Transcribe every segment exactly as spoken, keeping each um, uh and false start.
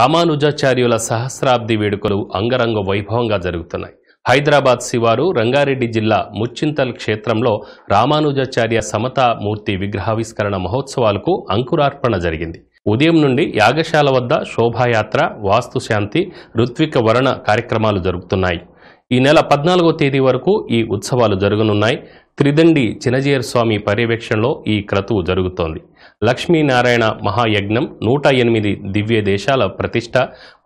రామానుజాచార్యుల సహస్రాబ్ది వేడుకలు అంగరంగ వైభవంగా జరుగుతున్నాయి. హైదరాబాద్ శివారు రంగారెడ్డి జిల్లా ముచ్చింతల్ క్షేత్రంలో రామానుజాచార్య సమతా మూర్తి విగ్రహావిష్కరణ మహోత్సవాలకు అంకురార్పణ జరిగింది. ఉదయం నుండి యాగశాల వద్ద శోభాయాత్ర, వాస్తుశాంతి, ఋత్విక వరణ కార్యక్రమాలు జరుగుతున్నాయి. ఈ నెల పద్నాలుగో తేదీ వరకు ఈ ఉత్సవాలు జరగనున్నాయి. త్రిదండి చిన్న జేయర్ స్వామి పర్యవేక్షణలో ఈ క్రతువు జరుగుతోంది. లక్ష్మీనారాయణ మహాయజ్ఞం, నూట ఎనిమిది దివ్య దేశాల ప్రతిష్ట,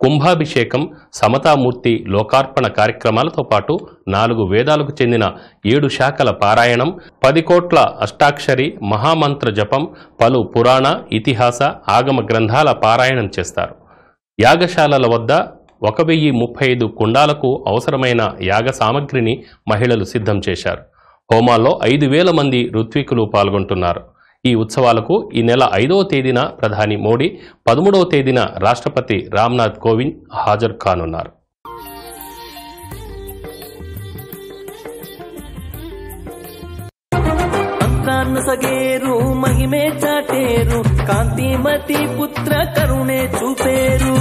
కుంభాభిషేకం, సమతామూర్తి లోకార్పణ కార్యక్రమాలతో పాటు నాలుగు వేదాలకు చెందిన ఏడు శాఖల పారాయణం, పది కోట్ల అష్టాక్షరి మహామంత్ర జపం, పలు పురాణ, ఇతిహాస, ఆగమ గ్రంథాల పారాయణం చేస్తారు. యాగశాలల వద్ద ఒక వెయ్యి ముప్పై ఐదు కుండాలకు అవసరమైన యాగ సామగ్రిని మహిళలు సిద్ధం చేశారు. హోమాల్లో ఐదు వేల మంది ఋత్వికులు పాల్గొంటున్నారు. ఈ ఉత్సవాలకు ఈ నెల ఐదవ తేదీన ప్రధాని మోడీ, పదమూడవ తేదీన రాష్ట్రపతి రామ్నాథ్ కోవింద్ హాజరు కానున్నారు. కాంతిమతి పుత్ర కరుణే చూపేరు.